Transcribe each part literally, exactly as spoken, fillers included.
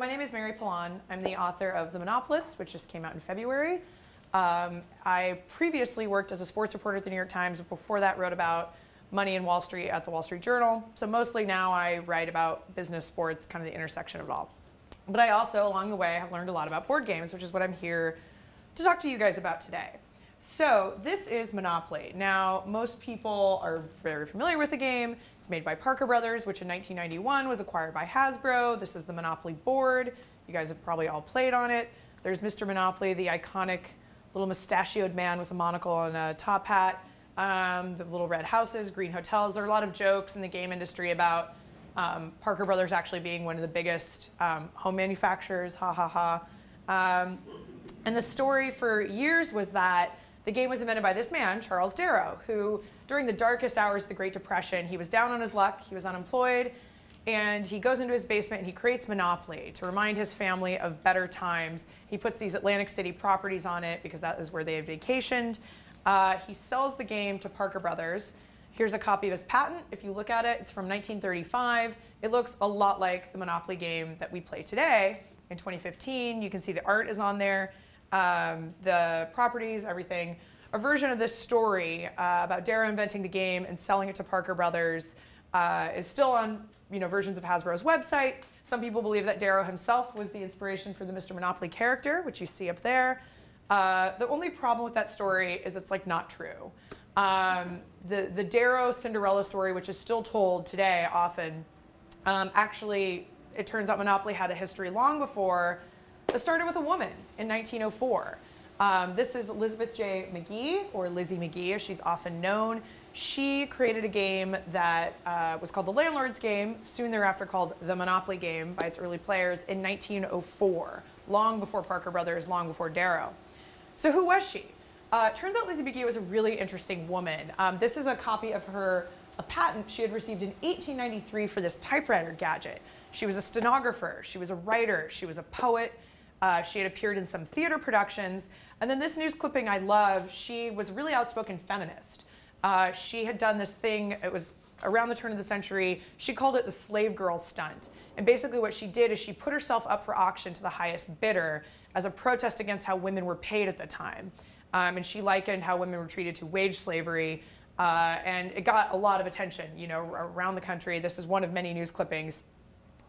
My name is Mary Pilon. I'm the author of The Monopolist, which just came out in February. Um, I previously worked as a sports reporter at The New York Times, and before that wrote about money in Wall Street at The Wall Street Journal. So mostly now I write about business, sports, kind of the intersection of it all. But I also, along the way, have learned a lot about board games, which is what I'm here to talk to you guys about today. So this is Monopoly. Now, most people are very familiar with the game. It's made by Parker Brothers, which in nineteen ninety-one was acquired by Hasbro. This is the Monopoly board. You guys have probably all played on it. There's Mister Monopoly, the iconic little mustachioed man with a monocle and a top hat. Um, the little red houses, green hotels. There are a lot of jokes in the game industry about um, Parker Brothers actually being one of the biggest um, home manufacturers, ha ha ha. Um, and the story for years was that the game was invented by this man, Charles Darrow, who during the darkest hours of the Great Depression, he was down on his luck, he was unemployed, and he goes into his basement and he creates Monopoly to remind his family of better times. He puts these Atlantic City properties on it because that is where they had vacationed. Uh, he sells the game to Parker Brothers. Here's a copy of his patent. If you look at it, it's from nineteen thirty-five. It looks a lot like the Monopoly game that we play today in twenty fifteen. You can see the art is on there, um, the properties, everything. A version of this story uh, about Darrow inventing the game and selling it to Parker Brothers uh, is still on you know, versions of Hasbro's website. Some people believe that Darrow himself was the inspiration for the Mister Monopoly character, which you see up there. Uh, the only problem with that story is it's like not true. Um, the, the Darrow Cinderella story, which is still told today often, um, actually, it turns out Monopoly had a history long before. It started with a woman in nineteen oh four. Um, this is Elizabeth J. Magie, or Lizzie Magie as she's often known. She created a game that uh, was called The Landlord's Game, soon thereafter called The Monopoly Game by its early players in nineteen oh four, long before Parker Brothers, long before Darrow. So who was she? Uh, it turns out Lizzie Magie was a really interesting woman. Um, this is a copy of her a patent she had received in eighteen ninety-three for this typewriter gadget. She was a stenographer, she was a writer, she was a poet, uh, she had appeared in some theater productions. And then this news clipping I love, she was a really outspoken feminist. Uh, she had done this thing, it was around the turn of the century, she called it the slave girl stunt. And basically what she did is she put herself up for auction to the highest bidder as a protest against how women were paid at the time. Um, and she likened how women were treated to wage slavery. Uh, and it got a lot of attention, you know, around the country. This is one of many news clippings.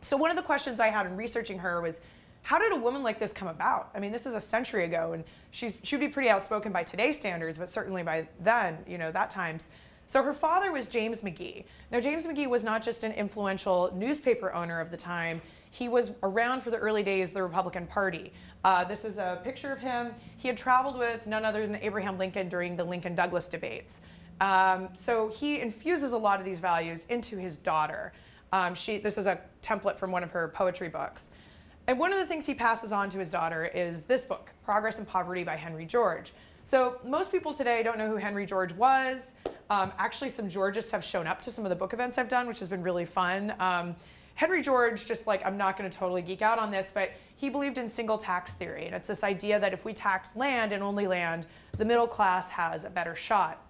So one of the questions I had in researching her was, how did a woman like this come about? I mean, this is a century ago, and she's, she'd be pretty outspoken by today's standards, but certainly by then, you know, that times. So her father was James Magie. Now, James Magie was not just an influential newspaper owner of the time. He was around for the early days of the Republican Party. Uh, this is a picture of him. He had traveled with none other than Abraham Lincoln during the Lincoln-Douglas debates. Um, so he infuses a lot of these values into his daughter. Um, she, this is a template from one of her poetry books. And one of the things he passes on to his daughter is this book, Progress and Poverty by Henry George. So most people today don't know who Henry George was. Um, actually, some Georgists have shown up to some of the book events I've done, which has been really fun. Um, Henry George, just like, I'm not going to totally geek out on this, but he believed in single tax theory. And it's this idea that if we tax land and only land, the middle class has a better shot.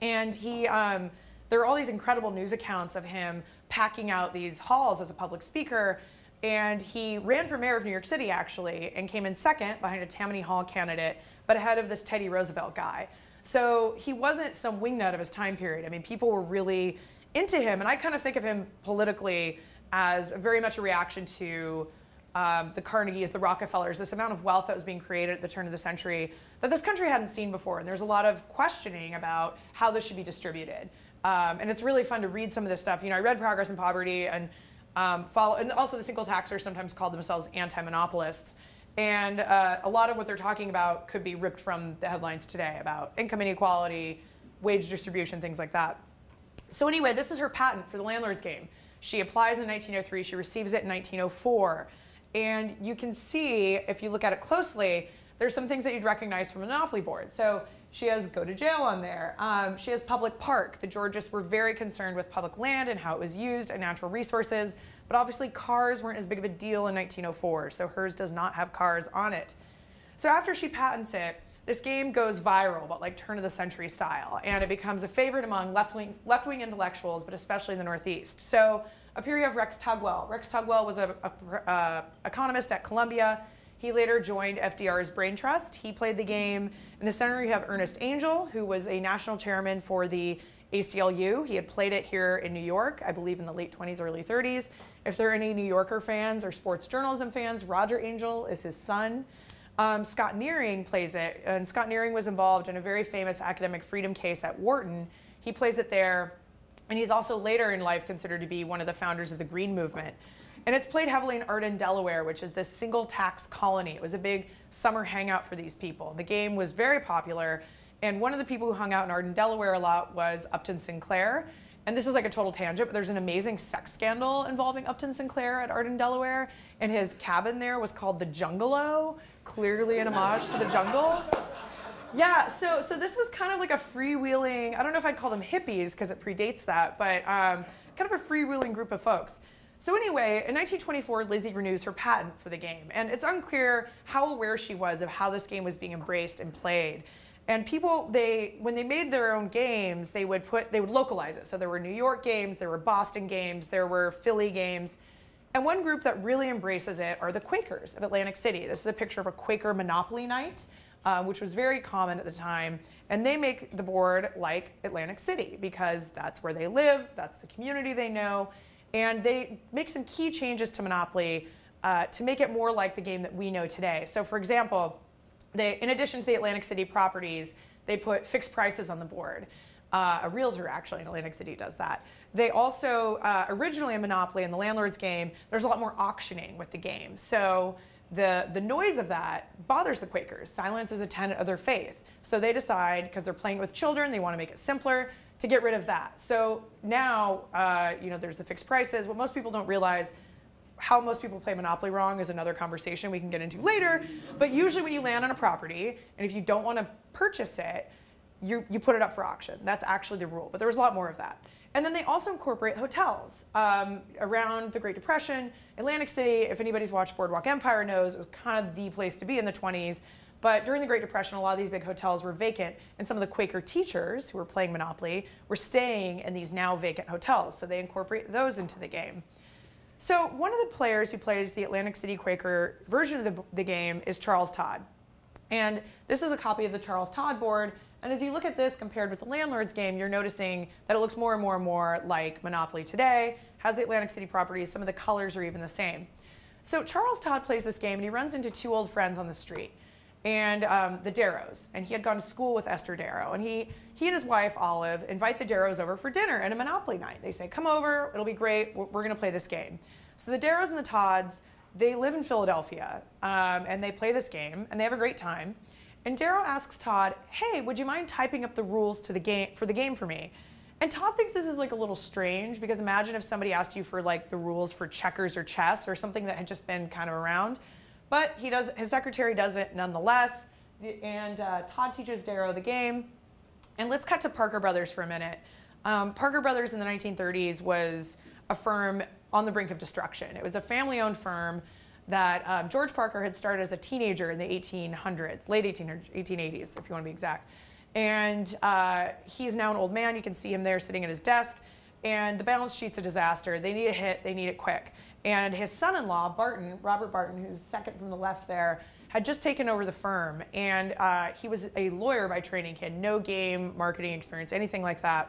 And he, um, there are all these incredible news accounts of him packing out these halls as a public speaker. And he ran for mayor of New York City, actually, and came in second behind a Tammany Hall candidate, but ahead of this Teddy Roosevelt guy. So he wasn't some wingnut of his time period. I mean, people were really into him. And I kind of think of him politically as very much a reaction to um, the Carnegies, the Rockefellers, this amount of wealth that was being created at the turn of the century that this country hadn't seen before. And there's a lot of questioning about how this should be distributed. Um, and it's really fun to read some of this stuff. You know, I read Progress and Poverty, and um, follow, and also the single taxers sometimes call themselves anti-monopolists. And uh, a lot of what they're talking about could be ripped from the headlines today about income inequality, wage distribution, things like that. So anyway, this is her patent for the Landlord's Game. She applies in nineteen oh three, she receives it in nineteen oh four. And you can see, if you look at it closely, there's some things that you'd recognize from a Monopoly board. So she has go to jail on there. Um, she has public park. The Georgists were very concerned with public land and how it was used and natural resources. But obviously cars weren't as big of a deal in nineteen oh four, so hers does not have cars on it. So after she patents it, This game goes viral, but like turn-of-the-century style, and it becomes a favorite among left-wing left-wing intellectuals, but especially in the Northeast. So up here you have Rex Tugwell. Rex Tugwell was an uh, economist at Columbia. He later joined F D R's Brain Trust. He played the game. In the center you have Ernest Angel, who was a national chairman for the A C L U. He had played it here in New York, I believe in the late twenties, early thirties. If there are any New Yorker fans or sports journalism fans, Roger Angel is his son. Um, Scott Nearing plays it, and Scott Nearing was involved in a very famous academic freedom case at Wharton. He plays it there, and he's also later in life considered to be one of the founders of the Green Movement. And it's played heavily in Arden, Delaware, which is this single tax colony. It was a big summer hangout for these people. The game was very popular, and one of the people who hung out in Arden, Delaware a lot was Upton Sinclair. And this is like a total tangent, but there's an amazing sex scandal involving Upton Sinclair at Arden, Delaware, and his cabin there was called the Jungalo, clearly an homage to the jungle. Yeah, so so this was kind of like a freewheeling, I don't know if I'd call them hippies because it predates that, but um, kind of a freewheeling group of folks. So anyway, in nineteen twenty-four, Lizzie renews her patent for the game, and it's unclear how aware she was of how this game was being embraced and played. And people, they when they made their own games, they would put they would localize it. So there were New York games, there were Boston games, there were Philly games. And one group that really embraces it are the Quakers of Atlantic City. This is a picture of a Quaker Monopoly night, uh, which was very common at the time. And they make the board like Atlantic City because that's where they live, that's the community they know. And they make some key changes to Monopoly uh, to make it more like the game that we know today. So for example, they, in addition to the Atlantic City properties, they put fixed prices on the board. Uh, a realtor, actually, in Atlantic City does that. They also, uh, originally in Monopoly, in the Landlord's Game, there's a lot more auctioning with the game. So the, the noise of that bothers the Quakers. Silence is a tenet of their faith. So they decide, because they're playing with children, they want to make it simpler, to get rid of that. So now, uh, you know, there's the fixed prices. What most people don't realize, how most people play Monopoly wrong is another conversation we can get into later. But usually when you land on a property, and if you don't want to purchase it, you, you put it up for auction. That's actually the rule. But there was a lot more of that. And then they also incorporate hotels. Um, around the Great Depression, Atlantic City, if anybody's watched Boardwalk Empire knows, it was kind of the place to be in the twenties. But during the Great Depression, a lot of these big hotels were vacant, and some of the Quaker teachers who were playing Monopoly were staying in these now vacant hotels. So they incorporate those into the game. So one of the players who plays the Atlantic City Quaker version of the, the game is Charles Todd. And this is a copy of the Charles Todd board. And as you look at this compared with the Landlord's Game, you're noticing that it looks more and more and more like Monopoly today, has the Atlantic City properties, some of the colors are even the same. So Charles Todd plays this game and he runs into two old friends on the street, and um, the Darrows. And he had gone to school with Esther Darrow. And he, he and his wife, Olive, invite the Darrows over for dinner and a Monopoly night. They say, come over, it'll be great, we're, we're gonna play this game. So the Darrows and the Todds, they live in Philadelphia, um, and they play this game, and they have a great time. And Darrow asks Todd, hey, would you mind typing up the rules to the game, for the game for me? And Todd thinks this is like a little strange, because imagine if somebody asked you for like the rules for checkers or chess or something that had just been kind of around. But he does, his secretary does it nonetheless, and uh, Todd teaches Darrow the game. And let's cut to Parker Brothers for a minute. Um, Parker Brothers in the nineteen thirties was a firm on the brink of destruction. It was a family-owned firm that um, George Parker had started as a teenager in the eighteen hundreds, late eighteen eighties, if you want to be exact. And uh, he's now an old man. You can see him there sitting at his desk. And the balance sheet's a disaster. They need a hit, they need it quick. And his son-in-law, Barton, Robert Barton, who's second from the left there, had just taken over the firm. And uh, he was a lawyer by training. He had no game, marketing experience, anything like that.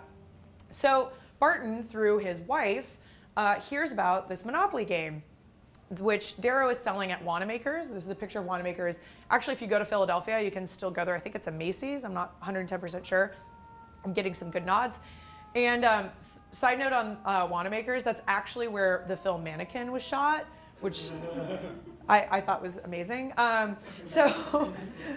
So Barton, through his wife, uh, hears about this Monopoly game, which Darrow is selling at Wanamaker's. This is a picture of Wanamaker's. Actually, if you go to Philadelphia, you can still go there. I think it's a Macy's. I'm not one hundred ten percent sure. I'm getting some good nods. And um, side note on uh, Wanamaker's, that's actually where the film Mannequin was shot, which I, I thought was amazing. Um, so,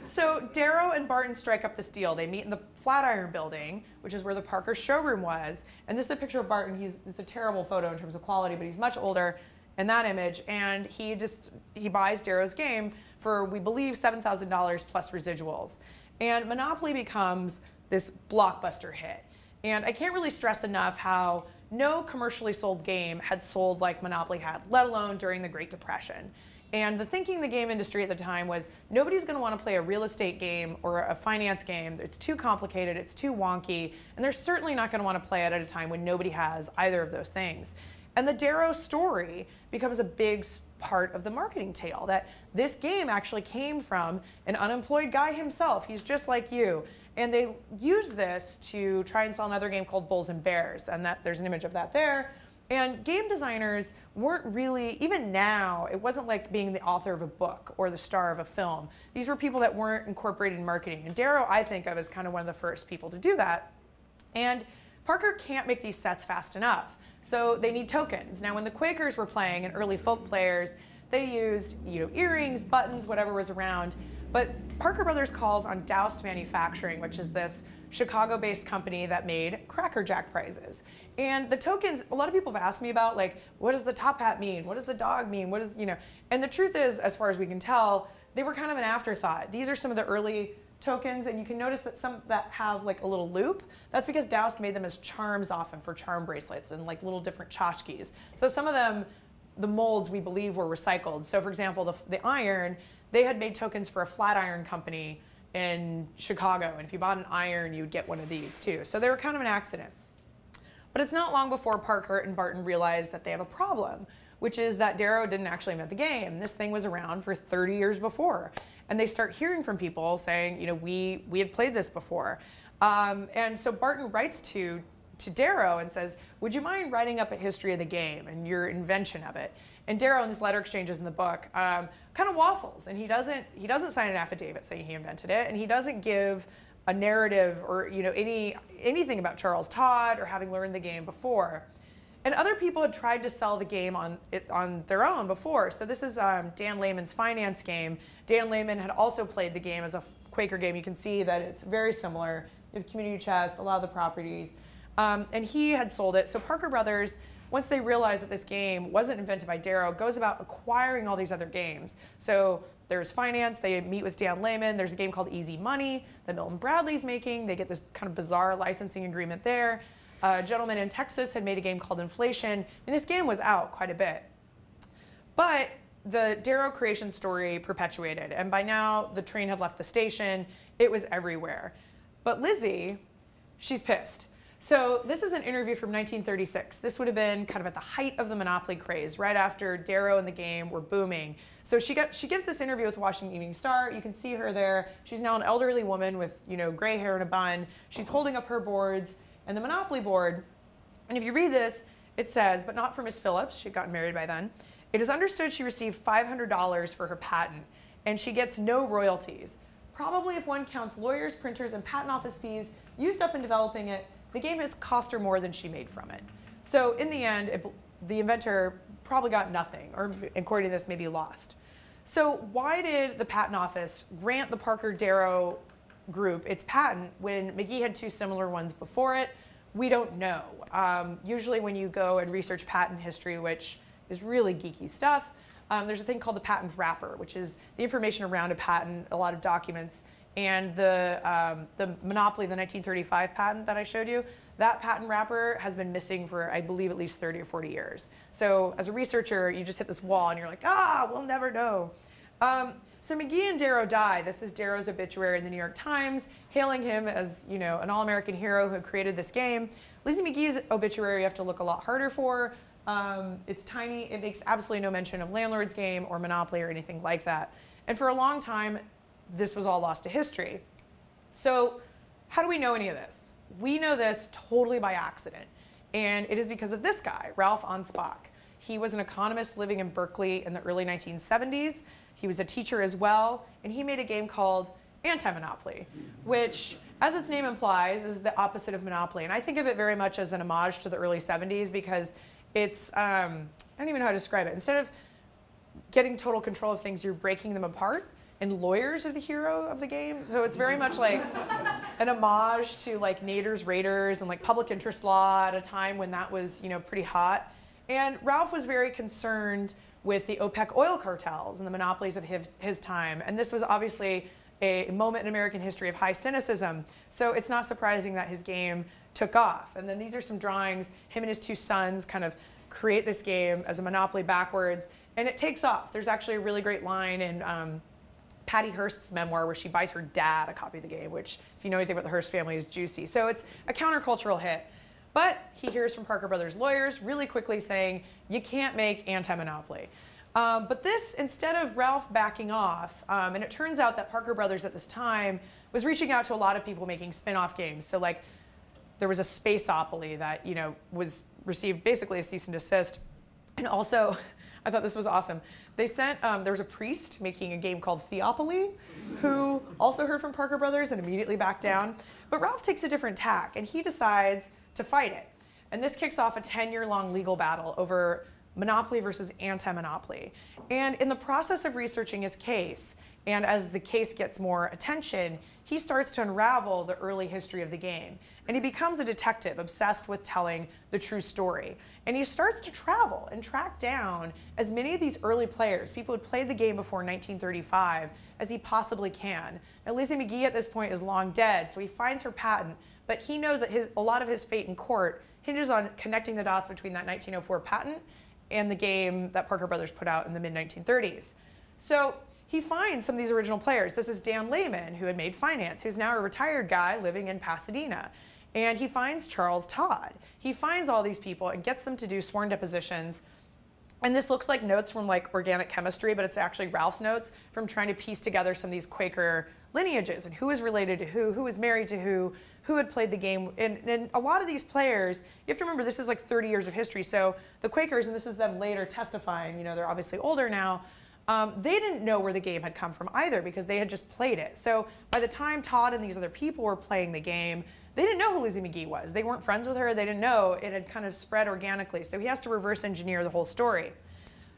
so Darrow and Barton strike up this deal. They meet in the Flatiron building, which is where the Parker showroom was. And this is a picture of Barton. He's, it's a terrible photo in terms of quality, but he's much older in that image. And he just he buys Darrow's game for, we believe, seven thousand dollars plus residuals. And Monopoly becomes this blockbuster hit. And I can't really stress enough how no commercially sold game had sold like Monopoly had, let alone during the Great Depression. And the thinking in the game industry at the time was, nobody's going to want to play a real estate game or a finance game. It's too complicated, it's too wonky, and they're certainly not going to want to play it at a time when nobody has either of those things. And the Darrow story becomes a big part of the marketing tale, that this game actually came from an unemployed guy himself. He's just like you. And they use this to try and sell another game called Bulls and Bears, and that there's an image of that there. And game designers weren't really, even now, it wasn't like being the author of a book or the star of a film. These were people that weren't incorporated in marketing. And Darrow, I think of as kind of one of the first people to do that. And Parker can't make these sets fast enough, so they need tokens. Now, when the Quakers were playing and early folk players, they used, you know, earrings, buttons, whatever was around. But Parker Brothers calls on Doust Manufacturing, which is this Chicago-based company that made Cracker Jack prizes. And the tokens, a lot of people have asked me about, like, what does the top hat mean? What does the dog mean? What is, you know? And the truth is, as far as we can tell, they were kind of an afterthought. These are some of the early tokens, and you can notice that some that have like a little loop. That's because Doust made them as charms often for charm bracelets and like little different tchotchkes. So some of them, the molds we believe were recycled. So for example, the, the iron, they had made tokens for a Flatiron company in Chicago. And if you bought an iron, you'd get one of these too. So they were kind of an accident. But it's not long before Parker and Barton realized that they have a problem, which is that Darrow didn't actually invent the game. This thing was around for thirty years before. And they start hearing from people saying, you know, we, we had played this before. Um, and so Barton writes to, to Darrow and says, would you mind writing up a history of the game and your invention of it? And Darrow, in this letter exchanges in the book, um, kind of waffles. And he doesn't, he doesn't sign an affidavit saying he invented it. And he doesn't give a narrative or, you know, any, anything about Charles Todd or having learned the game before. And other people had tried to sell the game on it on their own before. So this is um, Dan Layman's finance game. Dan Layman had also played the game as a Quaker game. You can see that it's very similar. You have community chest, a lot of the properties. Um, and he had sold it. So Parker Brothers, once they realized that this game wasn't invented by Darrow, goes about acquiring all these other games. So there's finance. They meet with Dan Layman. There's a game called Easy Money that Milton Bradley's making. They get this kind of bizarre licensing agreement there. Uh, a gentleman in Texas had made a game called Inflation. I mean, this game was out quite a bit. But the Darrow creation story perpetuated, and by now the train had left the station. It was everywhere. But Lizzie, she's pissed. So this is an interview from nineteen thirty-six. This would have been kind of at the height of the Monopoly craze, right after Darrow and the game were booming. So she, got, she gives this interview with Washington Evening Star. You can see her there. She's now an elderly woman with, you know, gray hair and a bun. She's holding up her boards and the Monopoly board. And if you read this, it says, but not for Miss Phillips. She'd gotten married by then. It is understood she received five hundred dollars for her patent, and she gets no royalties. Probably, if one counts lawyers, printers, and patent office fees used up in developing it, the game has cost her more than she made from it. So in the end, it, the inventor probably got nothing, or according to this, maybe lost. So why did the patent office grant the Parker Darrow group its patent when Magie had two similar ones before it? We don't know. Um, usually when you go and research patent history, which is really geeky stuff, um, there's a thing called the patent wrapper, which is the information around a patent, a lot of documents. And the, um, the Monopoly, the nineteen thirty-five patent that I showed you, that patent wrapper has been missing for, I believe, at least thirty or forty years. So as a researcher, you just hit this wall and you're like, ah, we'll never know. Um, so Magie and Darrow die. This is Darrow's obituary in the New York Times, hailing him as, you know, an all-American hero who created this game. Lizzie Magie's obituary you have to look a lot harder for. Um, it's tiny. It makes absolutely no mention of Landlord's Game or Monopoly or anything like that. And for a long time, this was all lost to history. So how do we know any of this? We know this totally by accident. And it is because of this guy, Ralph Anspach. He was an economist living in Berkeley in the early nineteen seventies. He was a teacher as well, and he made a game called Anti-Monopoly, which, as its name implies, is the opposite of Monopoly. And I think of it very much as an homage to the early seventies because it's, um, I don't even know how to describe it. Instead of getting total control of things, you're breaking them apart, and lawyers are the hero of the game. So it's very much like an homage to like Nader's Raiders and like public interest law at a time when that was, you know, pretty hot. And Ralph was very concerned with the OPEC oil cartels and the monopolies of his, his time. And this was obviously a moment in American history of high cynicism. So it's not surprising that his game took off. And then these are some drawings, him and his two sons kind of create this game as a Monopoly backwards, and it takes off. There's actually a really great line in um, Patty Hearst's memoir where she buys her dad a copy of the game, which, if you know anything about the Hearst family, is juicy. So it's a countercultural hit. But he hears from Parker Brothers' lawyers really quickly saying, you can't make Anti-Monopoly. Um, but this, instead of Ralph backing off, um, and it turns out that Parker Brothers at this time was reaching out to a lot of people making spin-off games. So like, there was a Spaceopoly that, you know, was received basically a cease and desist. And also, I thought this was awesome. They sent, um, there was a priest making a game called Theopoly, who also heard from Parker Brothers and immediately backed down. But Ralph takes a different tack, and he decides to fight it. And this kicks off a ten-year-long legal battle over Monopoly versus Anti-Monopoly. And in the process of researching his case, and as the case gets more attention, he starts to unravel the early history of the game. And he becomes a detective obsessed with telling the true story. And he starts to travel and track down as many of these early players, people who had played the game before nineteen thirty-five, as he possibly can. Now, Lizzie Magie at this point is long dead, so he finds her patent, but he knows that his, a lot of his fate in court hinges on connecting the dots between that nineteen oh four patent and the game that Parker Brothers put out in the mid nineteen thirties. So he finds some of these original players. This is Dan Layman, who had made Finance, who's now a retired guy living in Pasadena. And he finds Charles Todd. He finds all these people and gets them to do sworn depositions. And this looks like notes from like organic chemistry, but it's actually Ralph's notes from trying to piece together some of these Quaker lineages and who is related to who, who is married to who, who had played the game. And, and a lot of these players, you have to remember, this is like thirty years of history. So the Quakers, and this is them later testifying, you know, they're obviously older now. Um, they didn't know where the game had come from either because they had just played it. So by the time Todd and these other people were playing the game, they didn't know who Lizzie Magie was. They weren't friends with her. They didn't know. It had kind of spread organically. So he has to reverse engineer the whole story.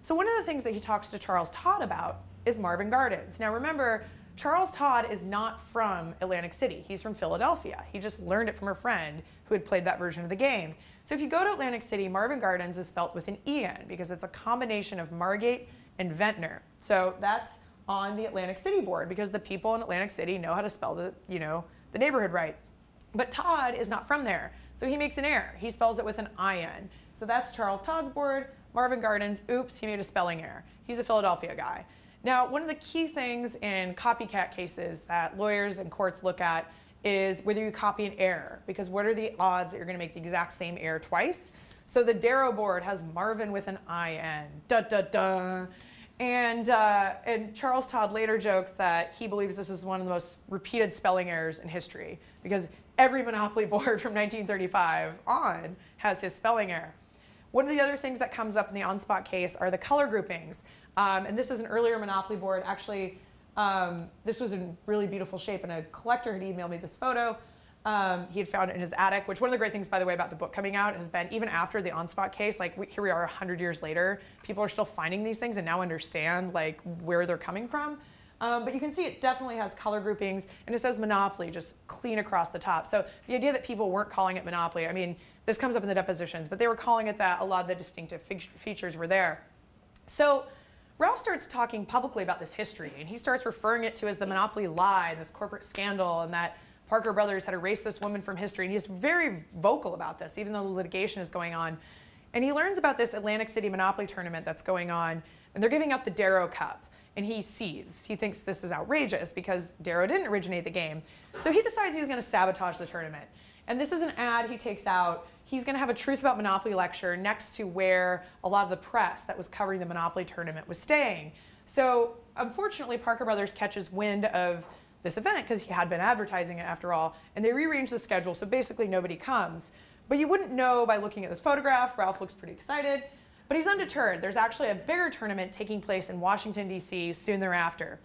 So one of the things that he talks to Charles Todd about is Marvin Gardens. Now remember, Charles Todd is not from Atlantic City. He's from Philadelphia. He just learned it from a friend who had played that version of the game. So if you go to Atlantic City, Marvin Gardens is spelt with an E N because it's a combination of Margate and Ventnor. So that's on the Atlantic City board because the people in Atlantic City know how to spell the, you know, the neighborhood right. But Todd is not from there, so he makes an error. He spells it with an I N. So that's Charles Todd's board. Marvin Gardens, oops, he made a spelling error. He's a Philadelphia guy. Now, one of the key things in copycat cases that lawyers and courts look at is whether you copy an error, because what are the odds that you're gonna make the exact same error twice? So the Darrow board has Marvin with an I N, da da da. And, uh, and Charles Todd later jokes that he believes this is one of the most repeated spelling errors in history, because every Monopoly board from nineteen thirty-five on has his spelling error. One of the other things that comes up in the on-spot case are the color groupings. Um, and this is an earlier Monopoly board. Actually, um, this was in really beautiful shape, and a collector had emailed me this photo. Um, he had found it in his attic, which one of the great things, by the way, about the book coming out has been, even after the on-spot case, like we, here we are a hundred years later, people are still finding these things and now understand like where they're coming from. Um, but you can see it definitely has color groupings, and it says Monopoly just clean across the top. So the idea that people weren't calling it Monopoly, I mean, this comes up in the depositions, but they were calling it that. A lot of the distinctive features were there. So Ralph starts talking publicly about this history, and he starts referring it to as the Monopoly lie, and this corporate scandal, and that Parker Brothers had erased this woman from history, and he's very vocal about this, even though the litigation is going on. And he learns about this Atlantic City Monopoly tournament that's going on, and they're giving out the Darrow Cup, and he seethes. He thinks this is outrageous because Darrow didn't originate the game. So he decides he's going to sabotage the tournament. And this is an ad he takes out. He's going to have a Truth About Monopoly lecture next to where a lot of the press that was covering the Monopoly tournament was staying. So unfortunately, Parker Brothers catches wind of this event because he had been advertising it after all, and they rearranged the schedule, so basically nobody comes. But you wouldn't know by looking at this photograph. Ralph looks pretty excited, but he's undeterred. There's actually a bigger tournament taking place in Washington, D C soon thereafter.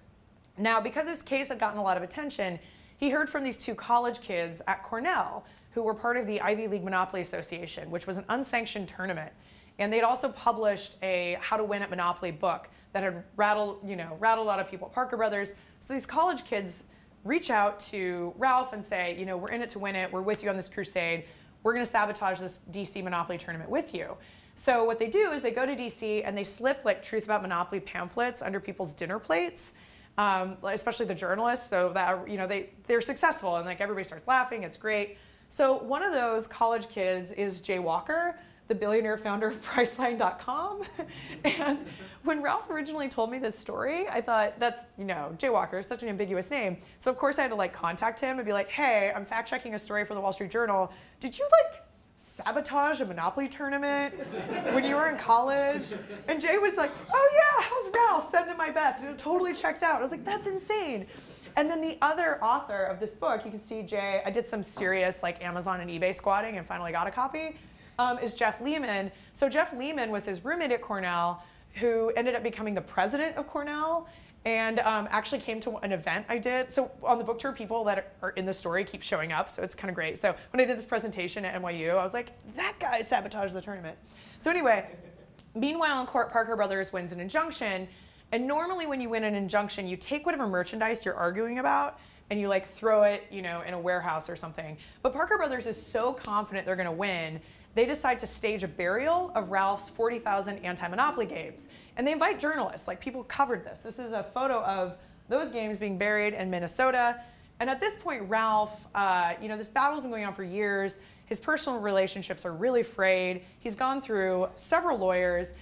Now, because his case had gotten a lot of attention, he heard from these two college kids at Cornell who were part of the Ivy League Monopoly Association, which was an unsanctioned tournament. And they'd also published a How to Win at Monopoly book that had rattled, you know, rattled a lot of people at Parker Brothers. So these college kids reach out to Ralph and say, you know, we're in it to win it. We're with you on this crusade. We're going to sabotage this D C Monopoly tournament with you. So what they do is they go to D C and they slip like Truth About Monopoly pamphlets under people's dinner plates, um, especially the journalists. So that, you know, they, they're successful, and like everybody starts laughing. It's great. So one of those college kids is Jay Walker, the billionaire founder of Priceline dot com. And when Ralph originally told me this story, I thought, that's, you know, Jay Walker is such an ambiguous name. So of course I had to like contact him and be like, hey, I'm fact checking a story for the Wall Street Journal. Did you like sabotage a Monopoly tournament when you were in college? And Jay was like, oh yeah, how's Ralph sending my best? And it totally checked out. I was like, that's insane. And then the other author of this book, you can see Jay, I did some serious like Amazon and eBay squatting and finally got a copy, um, is Jeff Lehman. So Jeff Lehman was his roommate at Cornell who ended up becoming the president of Cornell and um, actually came to an event I did. So on the book tour, people that are in the story keep showing up, so it's kind of great. So when I did this presentation at N Y U, I was like, that guy sabotaged the tournament. So anyway, meanwhile in court, Parker Brothers wins an injunction. And normally when you win an injunction, you take whatever merchandise you're arguing about and you like throw it, you know, in a warehouse or something. But Parker Brothers is so confident they're gonna win, they decide to stage a burial of Ralph's forty thousand anti-monopoly games. And they invite journalists, like people covered this. This is a photo of those games being buried in Minnesota. And at this point, Ralph, uh, you know, this battle's been going on for years. His personal relationships are really frayed. He's gone through several lawyers.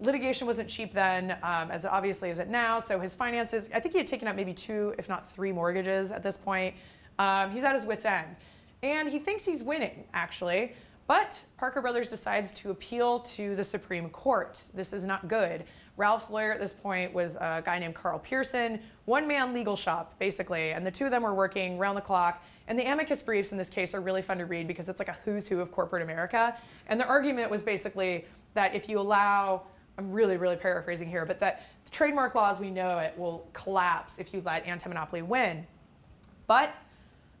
Litigation wasn't cheap then, um, as obviously as it now. So his finances, I think he had taken out maybe two, if not three mortgages at this point. Um, he's at his wit's end. And he thinks he's winning, actually. But Parker Brothers decides to appeal to the Supreme Court. This is not good. Ralph's lawyer at this point was a guy named Carl Pearson, one-man legal shop, basically. And the two of them were working round the clock. And the amicus briefs in this case are really fun to read because it's like a who's who of corporate America. And the argument was basically that if you allow, I'm really, really paraphrasing here, but that the trademark law as we know it will collapse if you let anti-monopoly win. But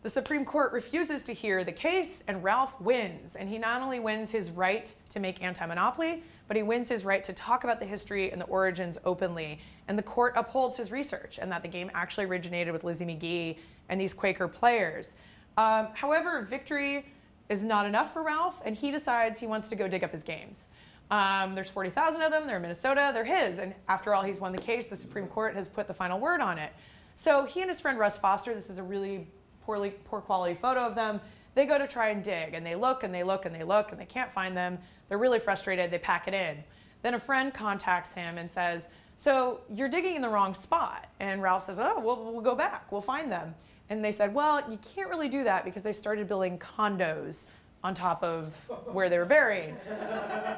the Supreme Court refuses to hear the case, and Ralph wins. And he not only wins his right to make anti-monopoly, but he wins his right to talk about the history and the origins openly. And the court upholds his research, and that the game actually originated with Lizzie Magie and these Quaker players. Um, however, victory is not enough for Ralph, and he decides he wants to go dig up his games. Um, there's forty thousand of them, they're in Minnesota, they're his, and after all, he's won the case, the Supreme Court has put the final word on it. So he and his friend Russ Foster, this is a really poorly, poor quality photo of them, they go to try and dig, and they look, and they look, and they look, and they can't find them, they're really frustrated, they pack it in. Then a friend contacts him and says, so you're digging in the wrong spot, and Ralph says, oh, we'll, we'll go back, we'll find them. And they said, well, you can't really do that because they started building condos on top of where they were buried.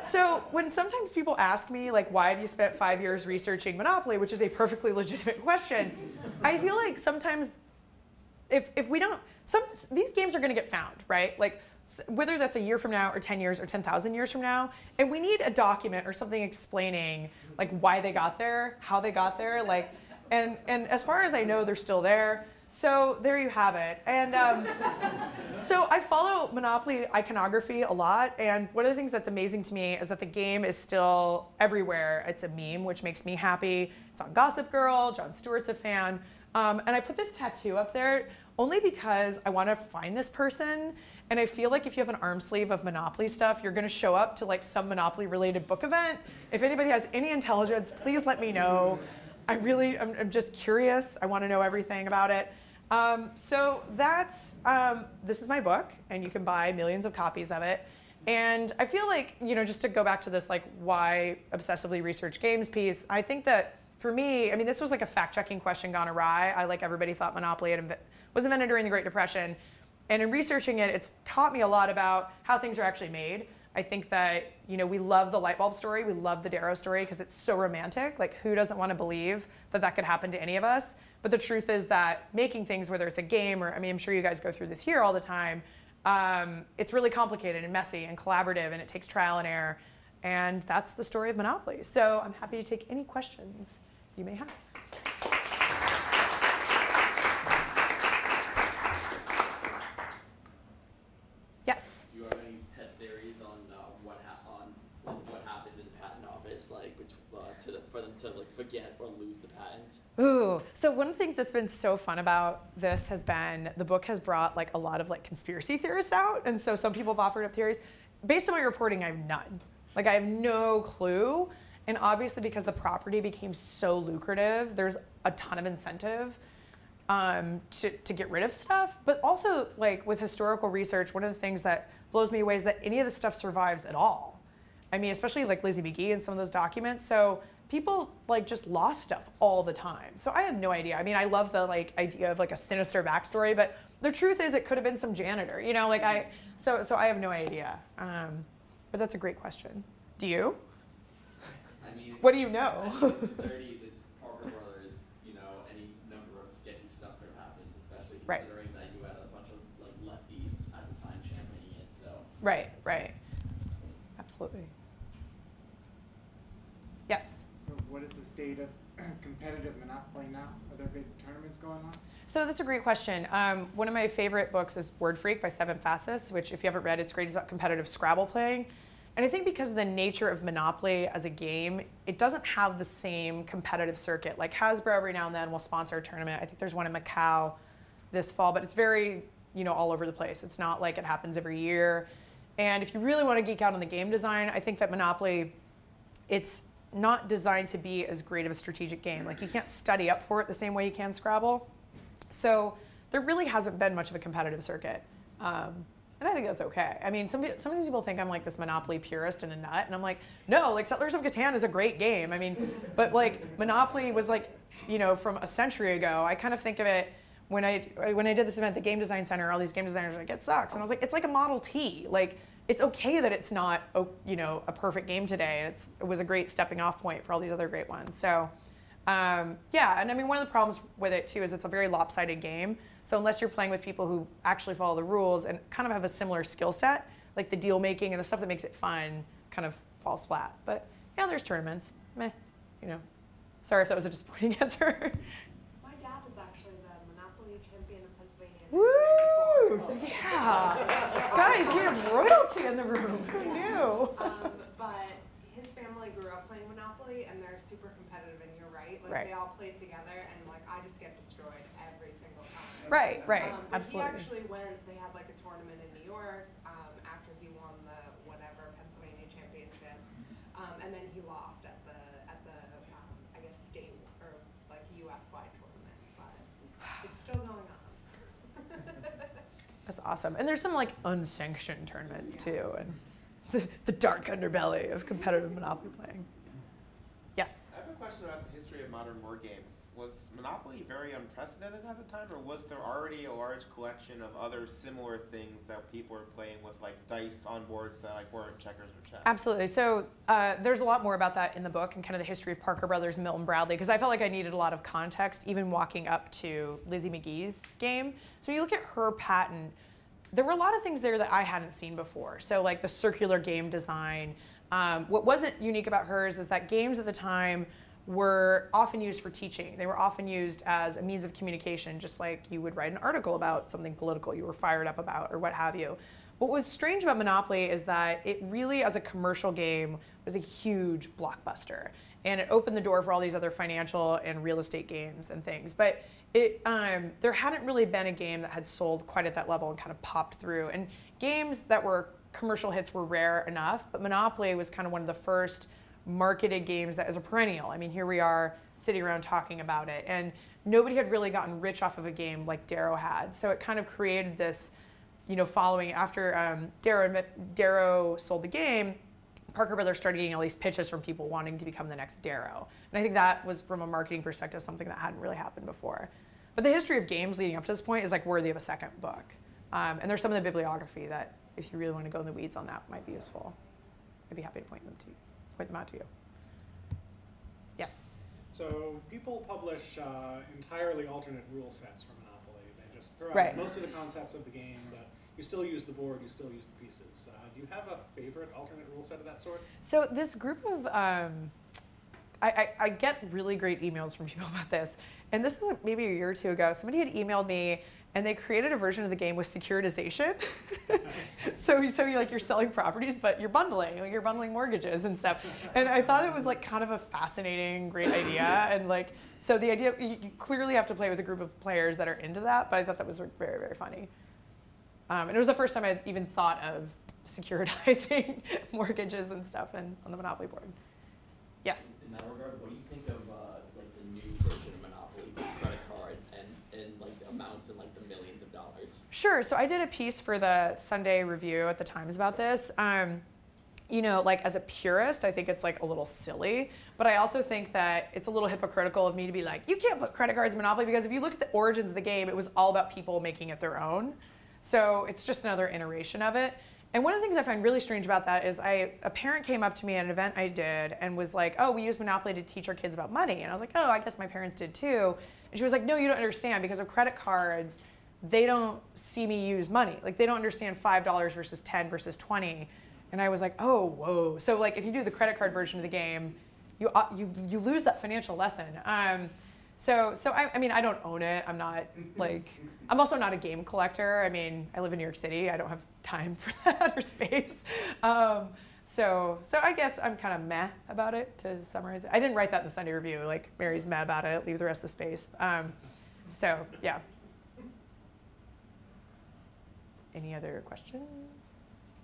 So when sometimes people ask me, like, why have you spent five years researching Monopoly, which is a perfectly legitimate question, I feel like sometimes if, if we don't, some, these games are gonna get found, right? Like, whether that's a year from now or ten years or ten thousand years from now, and we need a document or something explaining like why they got there, how they got there, like, and, and as far as I know, they're still there. So there you have it. And um, so I follow Monopoly iconography a lot. And one of the things that's amazing to me is that the game is still everywhere. It's a meme, which makes me happy. It's on Gossip Girl. Jon Stewart's a fan. Um, and I put this tattoo up there only because I want to find this person. And I feel like if you have an arm sleeve of Monopoly stuff, you're going to show up to like some Monopoly-related book event. If anybody has any intelligence, please let me know. I really, I'm, I'm just curious. I want to know everything about it. Um, so that's, um, this is my book, and you can buy millions of copies of it. And I feel like, you know, just to go back to this, like, why obsessively research games piece, I think that for me, I mean, this was like a fact-checking question gone awry. I, like everybody, thought Monopoly had inv- was invented during the Great Depression. And in researching it, it's taught me a lot about how things are actually made. I think that, you know, we love the light bulb story, we love the Darrow story because it's so romantic. Like, who doesn't want to believe that that could happen to any of us? But the truth is that making things, whether it's a game or, I mean, I'm sure you guys go through this here all the time, um, it's really complicated and messy and collaborative, and it takes trial and error. And that's the story of Monopoly. So I'm happy to take any questions you may have. Like, which, uh, to the, for them to like forget or lose the patent. Ooh, so one of the things that's been so fun about this has been the book has brought like a lot of like conspiracy theorists out, and so some people have offered up theories. Based on my reporting, I have none. Like, I have no clue, and obviously because the property became so lucrative, there's a ton of incentive um, to to get rid of stuff. But also, like, with historical research, one of the things that blows me away is that any of this stuff survives at all. I mean, especially like Lizzie Magie and some of those documents. So people like just lost stuff all the time. So I have no idea. I mean, I love the like idea of like a sinister backstory, but the truth is it could have been some janitor, you know, like I, so, so I have no idea. Um, but that's a great question. Do you? I mean, what do you know? I mean, it's the thirties, it's Parker Brothers, you know, any number of sketchy stuff could have happened, especially considering right. that you had a bunch of like lefties at the time championing it, so. Right, right. Absolutely. Yes? So what is the state of competitive Monopoly now? Are there big tournaments going on? So that's a great question. Um, one of my favorite books is Word Freak by Seven Faces, which if you haven't read, it's great. It's about competitive Scrabble playing. And I think because of the nature of Monopoly as a game, it doesn't have the same competitive circuit. Like Hasbro every now and then will sponsor a tournament. I think there's one in Macau this fall, but it's very, you know, all over the place. It's not like it happens every year. And if you really want to geek out on the game design, I think that Monopoly, it's not designed to be as great of a strategic game. Like you can't study up for it the same way you can Scrabble. So there really hasn't been much of a competitive circuit. Um, And I think that's okay. I mean, some, some people think I'm like this Monopoly purist and a nut, and I'm like, no, like Settlers of Catan is a great game. I mean, but like Monopoly was like, you know, from a century ago. I kind of think of it when I when I did this event, the Game Design Center. All these game designers were like, it sucks, and I was like, it's like a Model T. Like, it's okay that it's not, you know, a perfect game today. It's, it was a great stepping off point for all these other great ones. So. Um, yeah, and I mean, one of the problems with it too is it's a very lopsided game. So unless you're playing with people who actually follow the rules and kind of have a similar skill set, like the deal making and the stuff that makes it fun kind of falls flat. But yeah, there's tournaments. Meh, you know. Sorry if that was a disappointing answer. My dad is actually the Monopoly champion of Pennsylvania. Woo! Yeah. Guys, we have royalty in the room. Who knew? Um, but his family grew up playing Monopoly, and they're super competitive, and you're right. Like, right. they all play together, and, like, I just get destroyed every single time. Right, right, um, absolutely. He actually went, they had, like, a tournament in New York um, after he won the whatever Pennsylvania championship, um, and then he lost at the, at the um, I guess, state or, like, U S-wide tournament, but it's still going on. That's awesome. And there's some, like, unsanctioned tournaments, yeah. too, and... The, the dark underbelly of competitive Monopoly playing. Yes? I have a question about the history of modern board games. Was Monopoly very unprecedented at the time, or was there already a large collection of other similar things that people were playing with, like dice on boards that like weren't checkers or chess? Absolutely. So uh, there's a lot more about that in the book and kind of the history of Parker Brothers and Milton Bradley, because I felt like I needed a lot of context, even walking up to Lizzie Magie's game. So when you look at her patent, there were a lot of things there that I hadn't seen before. So like the circular game design. Um, what wasn't unique about hers is that games at the time were often used for teaching. They were often used as a means of communication, just like you would write an article about something political you were fired up about or what have you. What was strange about Monopoly is that it really, as a commercial game, was a huge blockbuster. And it opened the door for all these other financial and real estate games and things. But it, um, there hadn't really been a game that had sold quite at that level and kind of popped through. And games that were commercial hits were rare enough, but Monopoly was kind of one of the first marketed games that is a perennial. I mean, here we are sitting around talking about it. And nobody had really gotten rich off of a game like Darrow had. So it kind of created this, you know, following after um, Darrow, Darrow sold the game, Parker Brothers started getting all these pitches from people wanting to become the next Darrow. And I think that was, from a marketing perspective, something that hadn't really happened before. But the history of games leading up to this point is like worthy of a second book. Um, and there's some of the bibliography that, if you really want to go in the weeds on that, might be useful. I'd be happy to point them to you, point them out to you. Yes? So people publish uh, entirely alternate rule sets for Monopoly. Just throw out right. most of the concepts of the game, but you still use the board, you still use the pieces. Uh, do you have a favorite alternate rule set of that sort? So this group of, um, I, I, I get really great emails from people about this. And this was maybe a year or two ago. Somebody had emailed me, and they created a version of the game with securitization. so so you're, like, you're selling properties, but you're bundling. Like, you're bundling mortgages and stuff. And I thought it was like kind of a fascinating, great idea. And like, so the idea, you, you clearly have to play with a group of players that are into that, but I thought that was very, very funny. Um, and it was the first time I had even thought of securitizing mortgages and stuff and, on the Monopoly board. Yes? In that regard, what do you think of uh, like the new version of Monopoly, credit cards, and, and like the amounts and like the millions of dollars? Sure. So I did a piece for the Sunday Review at the Times about this. Um, you know, like as a purist, I think it's like a little silly, but I also think that it's a little hypocritical of me to be like, you can't put credit cards in Monopoly, because if you look at the origins of the game, it was all about people making it their own. So it's just another iteration of it. And one of the things I find really strange about that is I, a parent came up to me at an event I did and was like, oh, we use Monopoly to teach our kids about money. And I was like, oh, I guess my parents did too. And she was like, no, you don't understand, because of credit cards, they don't see me use money. Like, they don't understand five dollars versus ten versus twenty. And I was like, oh, whoa. So like, if you do the credit card version of the game, you, you, you lose that financial lesson. Um, so so I, I mean, I don't own it. I'm not like, I'm also not a game collector. I mean, I live in New York City. I don't have time for that or space. Um, so so I guess I'm kind of meh about it, to summarize it. I didn't write that in the Sunday Review. Like, Mary's meh about it. Leave the rest of the space. Um, so yeah. Any other questions?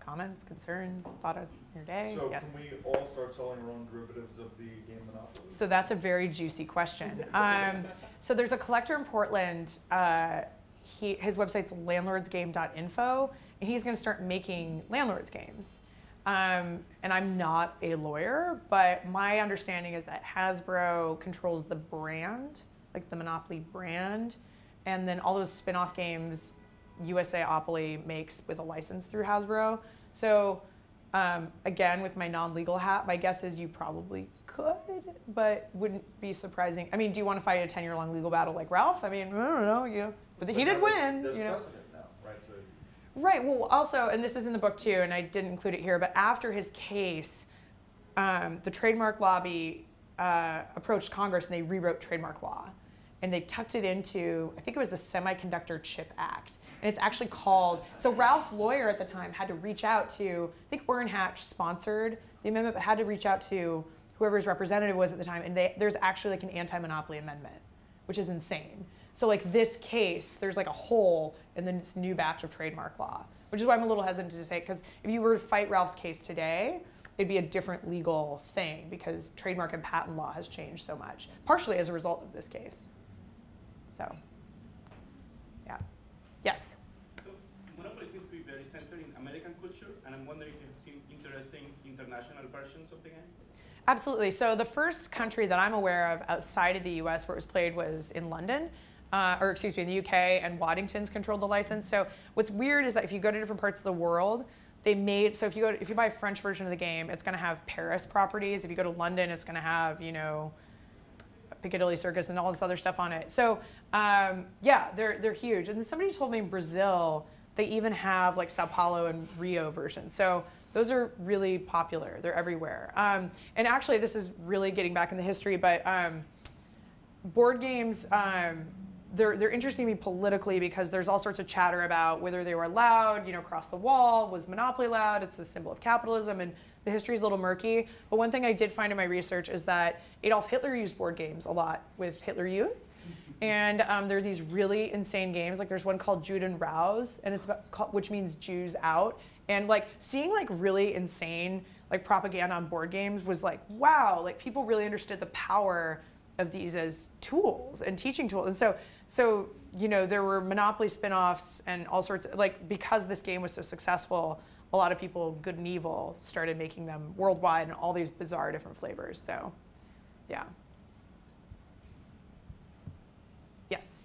Comments, concerns, thought of your day? So yes. Can we all start selling our own derivatives of the game Monopoly? So that's a very juicy question. Um, so there's a collector in Portland. Uh, he, his website's landlords game dot info, and he's going to start making landlords games. Um, and I'm not a lawyer, but my understanding is that Hasbro controls the brand, like the Monopoly brand, and then all those spin-off games U S A Opoly makes with a license through Hasbro. So um, again, with my non-legal hat, my guess is you probably could, but wouldn't be surprising. I mean, do you want to fight a ten-year-long legal battle like Ralph? I mean, I don't know, you know, but, but he did win. There's you know. precedent now, right? So right, well, also, and this is in the book too, and I didn't include it here, but after his case, um, the trademark lobby uh, approached Congress and they rewrote trademark law. And they tucked it into, I think it was the Semiconductor Chip Act. And it's actually called, so Ralph's lawyer at the time had to reach out to, I think Orrin Hatch sponsored the amendment, but had to reach out to whoever his representative was at the time. And they, there's actually like an anti-monopoly amendment, which is insane. So like this case, there's like a hole in this new batch of trademark law, which is why I'm a little hesitant to say, because if you were to fight Ralph's case today, it'd be a different legal thing, because trademark and patent law has changed so much, partially as a result of this case. So, yeah. Yes? So, Monopoly seems to be very centered in American culture, and I'm wondering if you've seen interesting international versions of the game? Absolutely. So the first country that I'm aware of outside of the U S where it was played was in London, uh, or excuse me, in the U K, and Waddington's controlled the license. So what's weird is that if you go to different parts of the world, they made, so if you go, if you buy a French version of the game, it's going to have Paris properties. If you go to London, it's going to have, you know, Piccadilly Circus and all this other stuff on it. So um, yeah, they're, they're huge. And somebody told me in Brazil, they even have like Sao Paulo and Rio versions. So those are really popular. They're everywhere. Um, and actually, this is really getting back in the history, but um, board games, um, they're, they're interesting to me politically, because there's all sorts of chatter about whether they were allowed, you know, across the wall, was Monopoly allowed? It's a symbol of capitalism, and the history is a little murky. But one thing I did find in my research is that Adolf Hitler used board games a lot with Hitler Youth. And um, there are these really insane games. Like there's one called Juden Raus, and it's about, which means Jews out. And like seeing like really insane like propaganda on board games was like, wow, like people really understood the power of these as tools and teaching tools. And so, so you know, there were Monopoly spin-offs and all sorts of, like, because this game was so successful, a lot of people, good and evil, started making them worldwide in all these bizarre different flavors. So, yeah. Yes?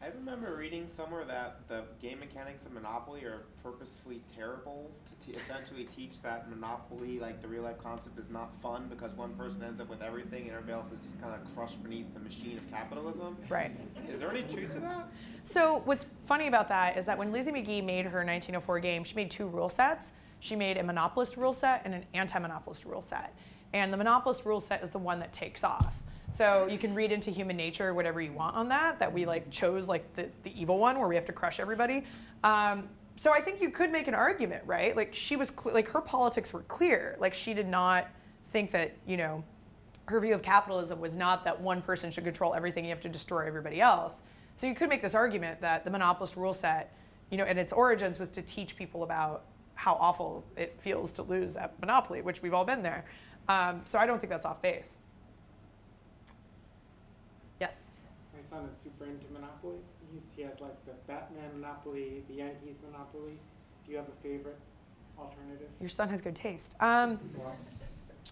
I remember reading somewhere that the game mechanics of Monopoly are purposefully terrible to t essentially teach that Monopoly, like the real life concept, is not fun because one person ends up with everything and everybody else is just kind of crushed beneath the machine of capitalism. Right. Is there any truth to that? So what's funny about that is that when Lizzie Magie made her nineteen oh four game, she made two rule sets. She made a monopolist rule set and an anti-monopolist rule set. And the monopolist rule set is the one that takes off. So you can read into human nature whatever you want on that, that we like chose like the, the evil one where we have to crush everybody. Um, so I think you could make an argument, right? Like she was, like her politics were clear. Like she did not think that, you know, her view of capitalism was not that one person should control everything, you have to destroy everybody else. So you could make this argument that the monopolist rule set, you know, in its origins was to teach people about how awful it feels to lose at Monopoly, which we've all been there. Um, so I don't think that's off base. My son is super into Monopoly. He's, he has like the Batman Monopoly, the Yankees Monopoly. Do you have a favorite alternative? Your son has good taste. Um, wow.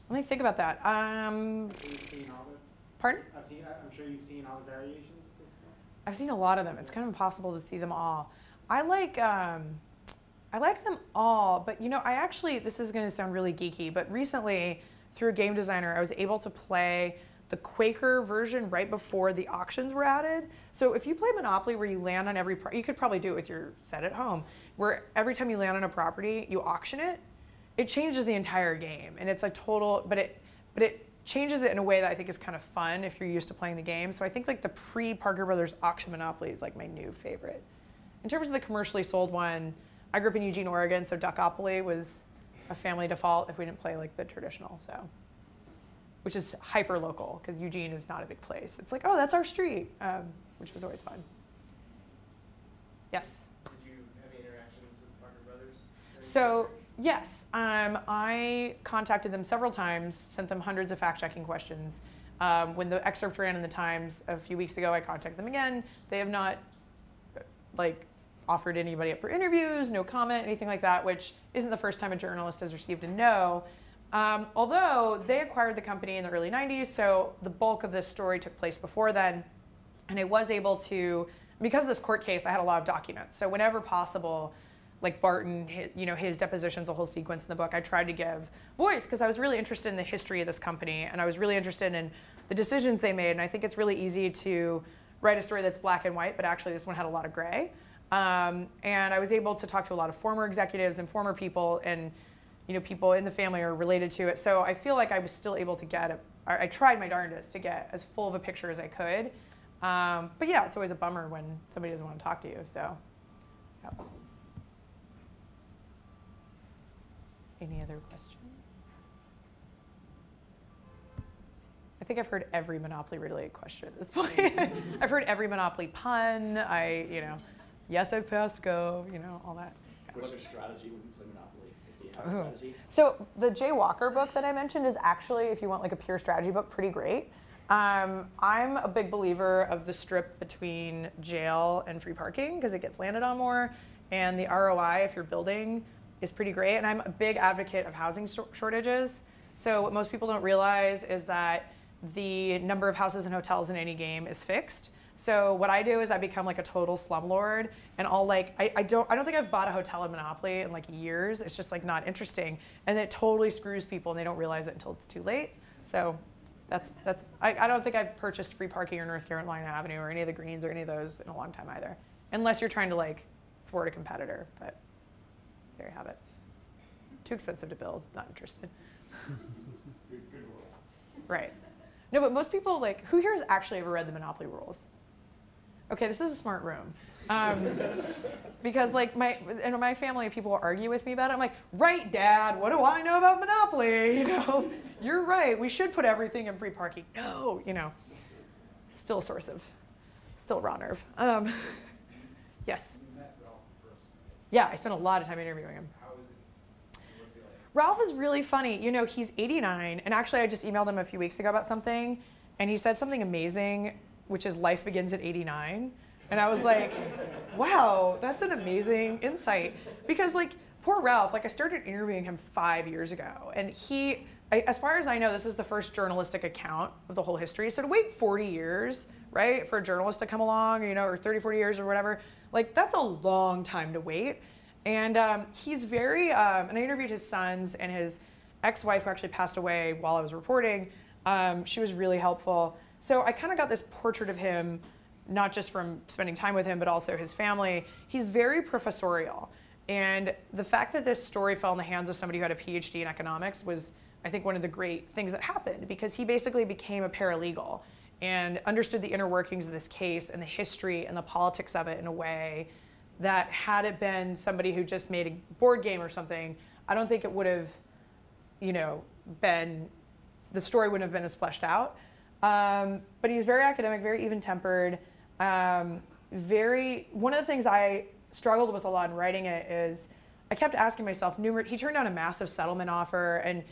Let me think about that. Um, Have you seen all the, pardon? I've seen, I'm sure you've seen all the variations at this point. I've seen a lot of them. It's kind of impossible to see them all. I like, um, I like them all, but you know, I actually, this is gonna sound really geeky, but recently, through Game Designer, I was able to play the Quaker version right before the auctions were added. So if you play Monopoly where you land on every, pro you could probably do it with your set at home, where every time you land on a property, you auction it, it changes the entire game. And it's a total, but it, but it changes it in a way that I think is kind of fun if you're used to playing the game. So I think like the pre-Parker Brothers auction Monopoly is like my new favorite. In terms of the commercially sold one, I grew up in Eugene, Oregon, so Duckopoly was a family default if we didn't play like the traditional, so. Which is hyper local, because Eugene is not a big place. It's like, oh, that's our street, um, which was always fun. Yes? Did you have any interactions with Parker Brothers? So, yes. Um, I contacted them several times, sent them hundreds of fact-checking questions. Um, when the excerpt ran in the Times a few weeks ago, I contacted them again. They have not, like, offered anybody up for interviews, no comment, anything like that, which isn't the first time a journalist has received a no. Um, although they acquired the company in the early nineties, so the bulk of this story took place before then. And I was able to, because of this court case, I had a lot of documents. So whenever possible, like Barton, his, you know, his deposition's a whole sequence in the book, I tried to give voice because I was really interested in the history of this company and I was really interested in the decisions they made. And I think it's really easy to write a story that's black and white, but actually this one had a lot of gray. Um, and I was able to talk to a lot of former executives and former people, and you know, people in the family are related to it. So I feel like I was still able to get, a, I tried my darndest to get as full of a picture as I could. Um, but yeah, it's always a bummer when somebody doesn't want to talk to you, so. Yeah. Any other questions? I think I've heard every Monopoly-related question at this point. I've heard every Monopoly pun, I, you know. Yes, I've passed, go, you know, all that. Yeah. What's your strategy when you play Monopoly? Do you have a strategy? So the Jay Walker book that I mentioned is actually, if you want like a pure strategy book, pretty great. Um, I'm a big believer of the strip between jail and free parking because it gets landed on more, and the R O I if you're building is pretty great. And I'm a big advocate of housing shortages. So what most people don't realize is that the number of houses and hotels in any game is fixed. So what I do is I become like a total slumlord, and I'll like, I, I don't I don't think I've bought a hotel in Monopoly in like years. It's just like not interesting. And it totally screws people and they don't realize it until it's too late. So that's, that's I, I don't think I've purchased free parking or North Carolina Avenue or any of the greens or any of those in a long time either. Unless you're trying to like thwart a competitor, but there you have it. Too expensive to build, not interested. Good rules. Right. No, but most people like, who here has actually ever read the Monopoly rules? Okay, this is a smart room. Um, because like my, in my family, people will argue with me about it. I'm like, right, Dad, what do I know about Monopoly? You know, you're right, we should put everything in free parking. No, you know, still source of, still raw nerve. Um, yes? You met Ralph personally. Yeah, I spent a lot of time interviewing him. How is it? What's he like? Ralph is really funny. You know, he's eighty-nine, and actually I just emailed him a few weeks ago about something, and he said something amazing, which is life begins at eighty-nine. And I was like, wow, that's an amazing insight. Because like, poor Ralph, like I started interviewing him five years ago. And he, I, as far as I know, this is the first journalistic account of the whole history. So to wait forty years, right, for a journalist to come along, you know, or thirty, forty years or whatever, like that's a long time to wait. And um, he's very, um, and I interviewed his sons and his ex-wife who actually passed away while I was reporting. Um, she was really helpful. So I kind of got this portrait of him, not just from spending time with him, but also his family. He's very professorial. And the fact that this story fell in the hands of somebody who had a P H D in economics was, I think, one of the great things that happened, because he basically became a paralegal and understood the inner workings of this case and the history and the politics of it in a way that had it been somebody who just made a board game or something, I don't think it would have, you know, been, the story wouldn't have been as fleshed out. Um, but he's very academic, very even-tempered, um, very, one of the things I struggled with a lot in writing it is I kept asking myself, numerous, he turned down a massive settlement offer, and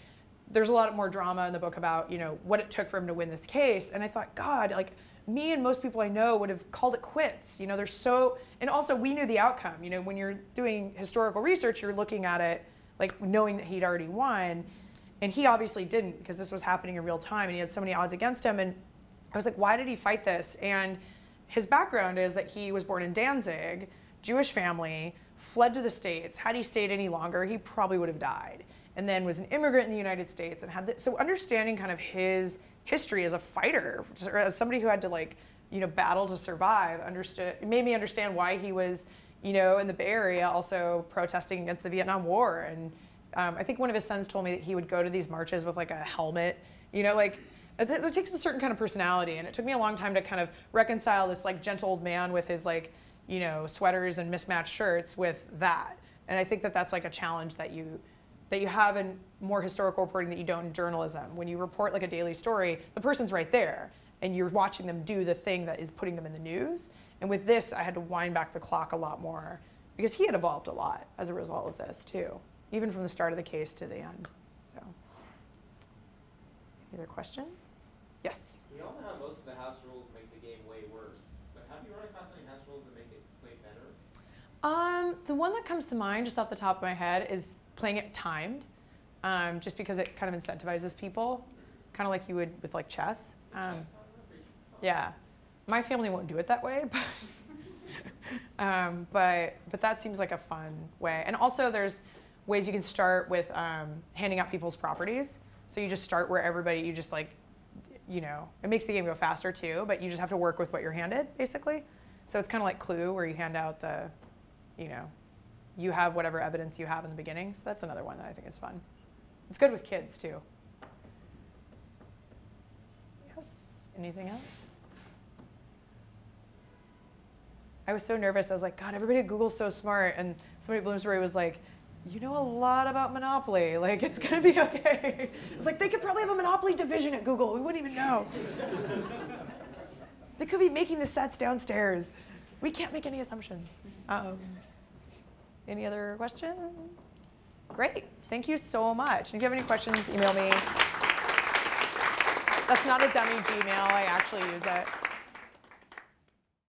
there's a lot more drama in the book about, you know, what it took for him to win this case, and I thought, God, like, me and most people I know would have called it quits, you know, there's so, and also we knew the outcome, you know, when you're doing historical research, you're looking at it like knowing that he'd already won. And he obviously didn't, because this was happening in real time and he had so many odds against him. And I was like, why did he fight this? And his background is that he was born in Danzig, Jewish family, fled to the States. Had he stayed any longer, he probably would have died. And then was an immigrant in the United States and had this. So understanding kind of his history as a fighter, as somebody who had to like, you know, battle to survive, understood, it made me understand why he was, you know, in the Bay Area also protesting against the Vietnam War. And um, I think one of his sons told me that he would go to these marches with like a helmet, you know, like, it, it takes a certain kind of personality. And it took me a long time to kind of reconcile this like gentle old man with his like, you know, sweaters and mismatched shirts with that. And I think that that's like a challenge that you, that you have in more historical reporting that you don't in journalism. When you report like a daily story, the person's right there and you're watching them do the thing that is putting them in the news. And with this, I had to wind back the clock a lot more because he had evolved a lot as a result of this too, even from the start of the case to the end, so. Any other questions? Yes? We all know how most of the house rules make the game way worse, but have you run across any house rules that make it way better? Um, the one that comes to mind just off the top of my head is playing it timed, um, just because it kind of incentivizes people, kind of like you would with like chess. Um, yeah, my family won't do it that way, but, um, but but that seems like a fun way. And also, there's ways you can start with um, handing out people's properties. So you just start where everybody, you just like, you know, it makes the game go faster too. But you just have to work with what you're handed, basically. So it's kind of like Clue, where you hand out the, you know. You have whatever evidence you have in the beginning. So that's another one that I think is fun. It's good with kids, too. Yes, anything else? I was so nervous. I was like, God, everybody at Google's so smart. And somebody at Bloomsbury was like, you know a lot about Monopoly. Like, it's going to be OK. It's like, they could probably have a Monopoly division at Google. We wouldn't even know. They could be making the sets downstairs. We can't make any assumptions. Um, Any other questions? Great, thank you so much. And if you have any questions, email me. That's not a dummy Gmail, I actually use it.